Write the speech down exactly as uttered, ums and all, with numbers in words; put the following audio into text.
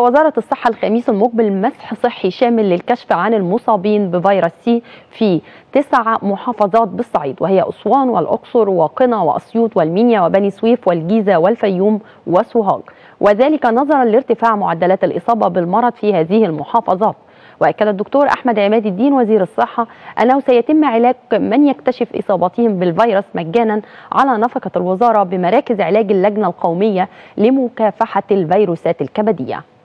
وزارة الصحة الخميس المقبل مسح صحي شامل للكشف عن المصابين بفيروس سي في تسع محافظات بالصعيد، وهي أسوان والأقصر وقنا وأسيوط والمنيا وبني سويف والجيزة والفيوم وسوهاج، وذلك نظرا لارتفاع معدلات الإصابة بالمرض في هذه المحافظات. وأكد الدكتور احمد عماد الدين وزير الصحة أنه سيتم علاج من يكتشف إصابتهم بالفيروس مجانا على نفقة الوزارة بمراكز علاج اللجنة القومية لمكافحة الفيروسات الكبدية.